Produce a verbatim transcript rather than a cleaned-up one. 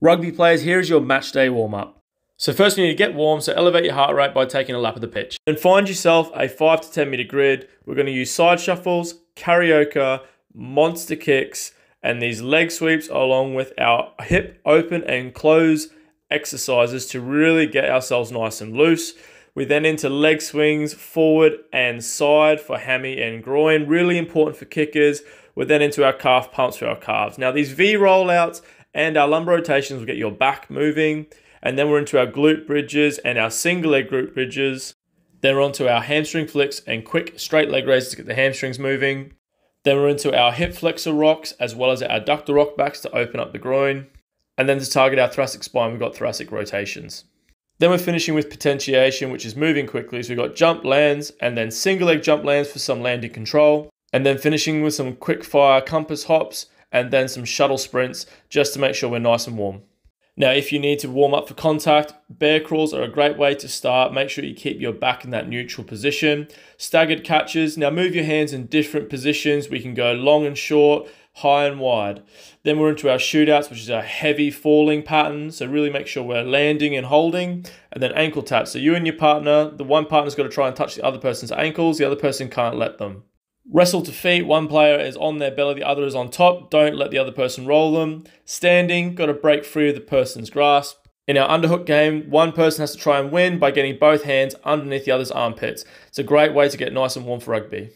Rugby players, here's your match day warm-up. So first you need to get warm, so elevate your heart rate by taking a lap of the pitch. Then find yourself a five to ten meter grid. We're going to use side shuffles, karaoke, monster kicks, and these leg sweeps along with our hip open and close exercises to really get ourselves nice and loose. We then into leg swings, forward and side for hammy and groin, really important for kickers. We're then into our calf pumps for our calves. Now these V rollouts and our lumbar rotations will get your back moving. And then we're into our glute bridges and our single leg glute bridges. Then we're onto our hamstring flicks and quick straight leg raises to get the hamstrings moving. Then we're into our hip flexor rocks as well as our adductor rock backs to open up the groin. And then to target our thoracic spine, we've got thoracic rotations. Then we're finishing with potentiation, which is moving quickly. So we've got jump lands and then single leg jump lands for some landing control. And then finishing with some quick fire compass hops and then some shuttle sprints just to make sure we're nice and warm. Now, if you need to warm up for contact, bear crawls are a great way to start. Make sure you keep your back in that neutral position. Staggered catches. Now, move your hands in different positions. We can go long and short, high and wide. Then we're into our shootouts, which is our heavy falling pattern. So really make sure we're landing and holding. And then ankle taps. So you and your partner, the one partner's got to try and touch the other person's ankles. The other person can't let them. Wrestle to feet, one player is on their belly, the other is on top. Don't let the other person roll them. Standing, got to break free of the person's grasp. In our underhook game, one person has to try and win by getting both hands underneath the other's armpits. It's a great way to get nice and warm for rugby.